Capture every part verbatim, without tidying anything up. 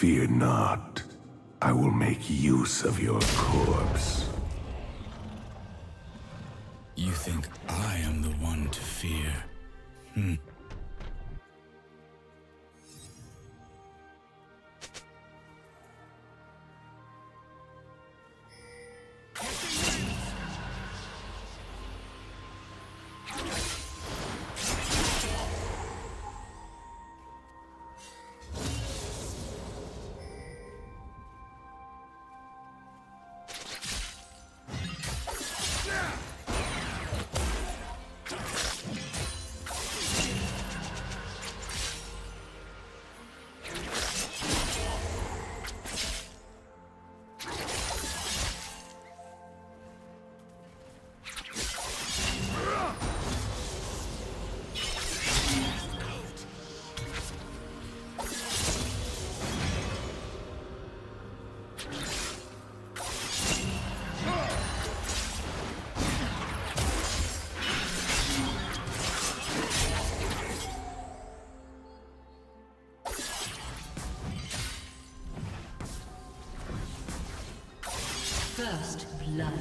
Fear not. I will make use of your corpse. You think I am the one to fear? Hmm. First blood.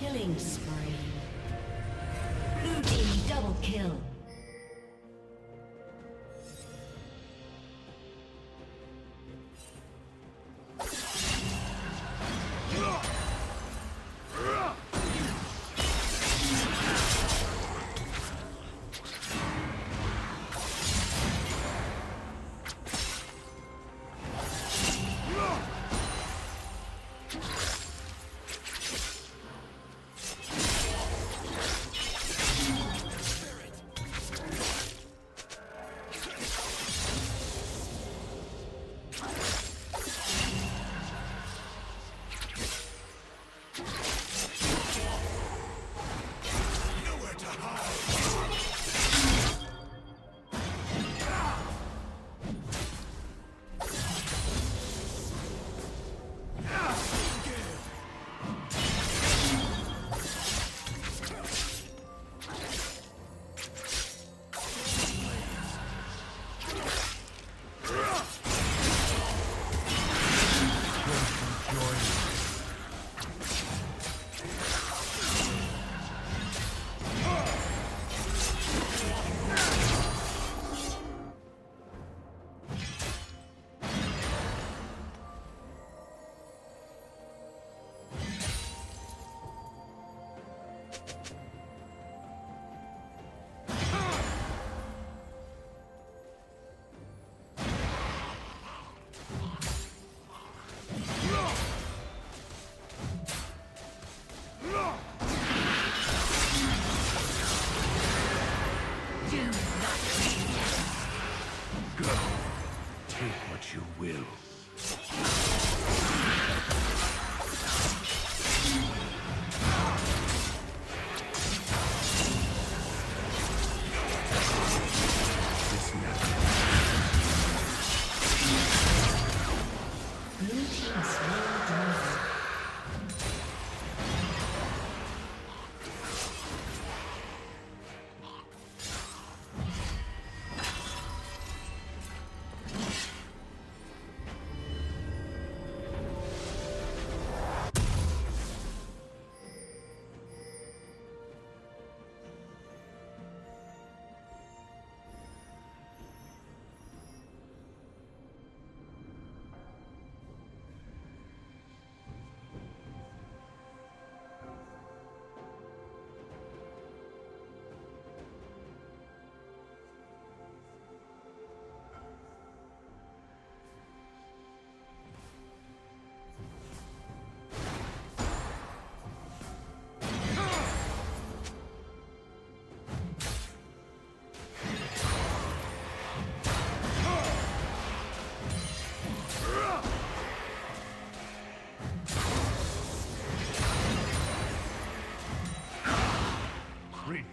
Killing spree. Blue team double kill.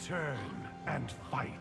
Return and fight.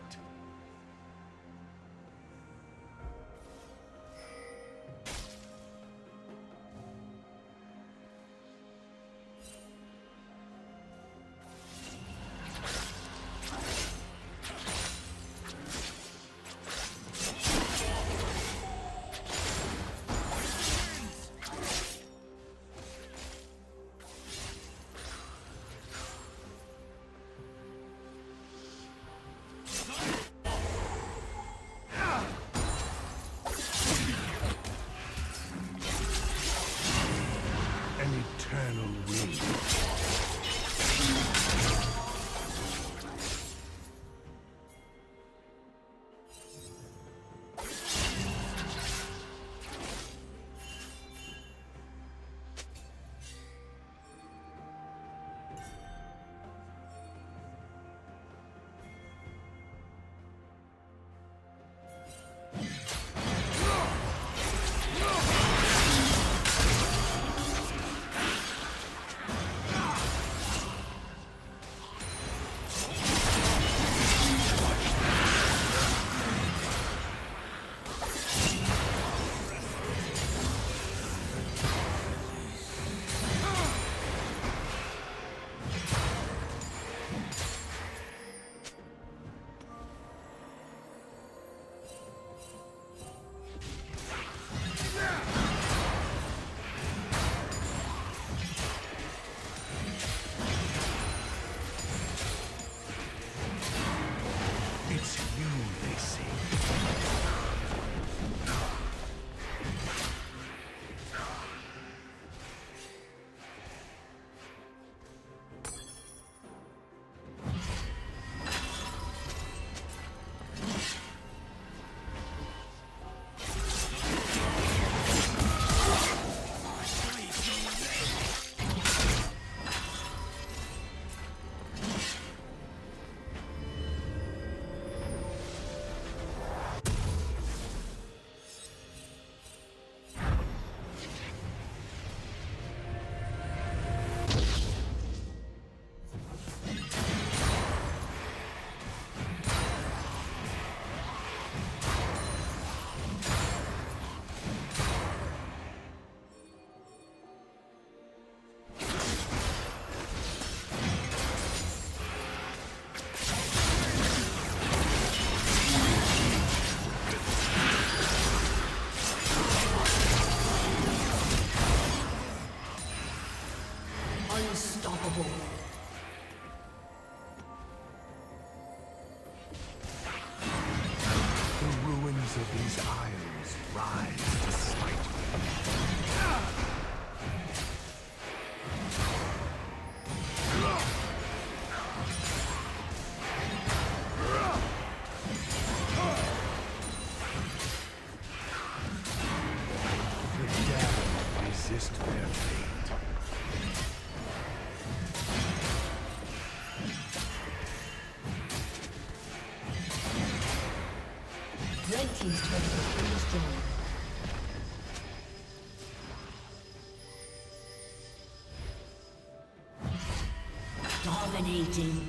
Please try to get this job. Dominating.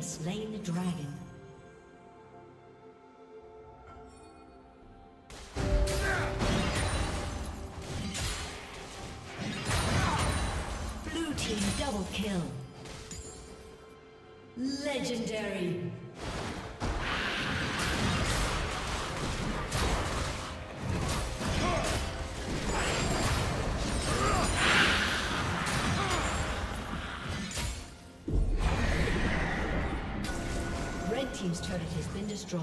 Slain the dragon. Blue team double kill. Legendary. destroyed.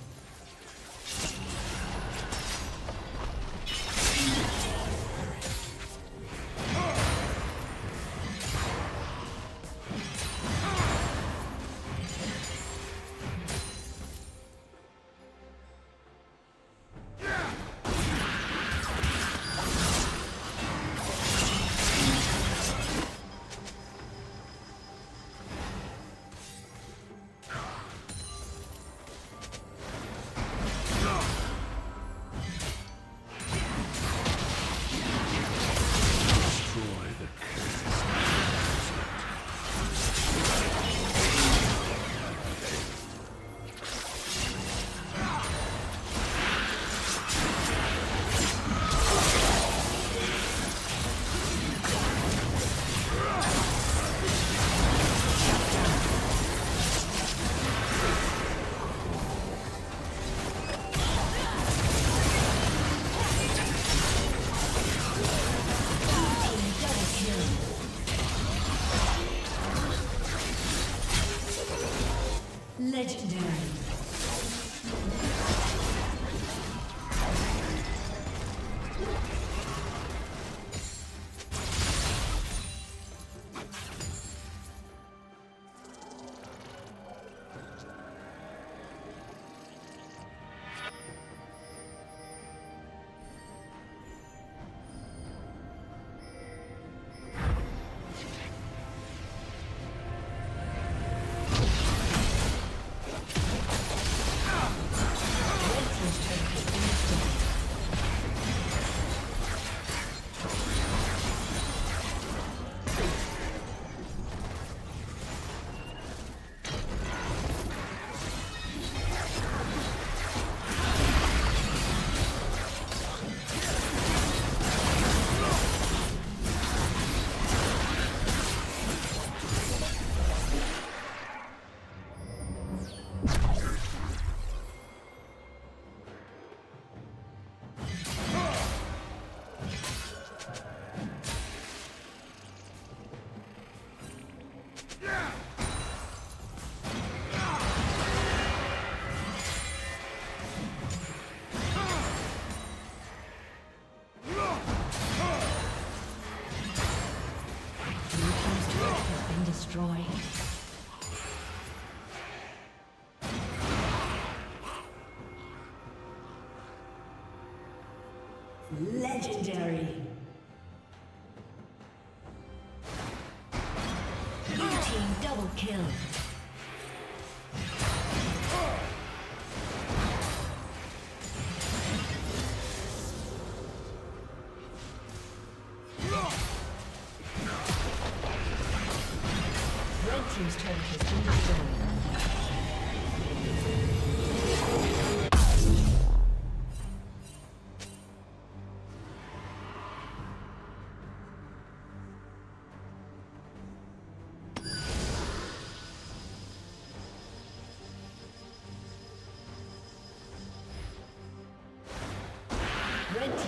Legendary. Blue team double kill. Red team's turret has been destroyed.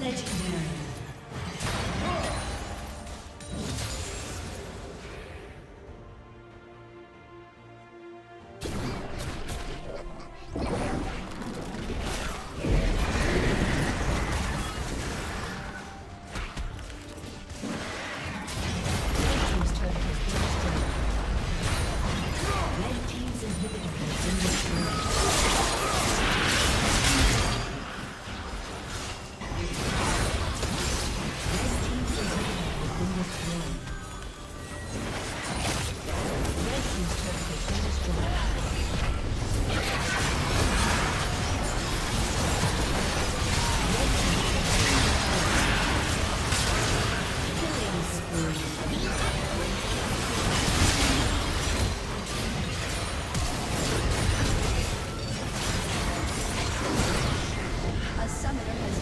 Red team's turret has been destroyed. Summoner has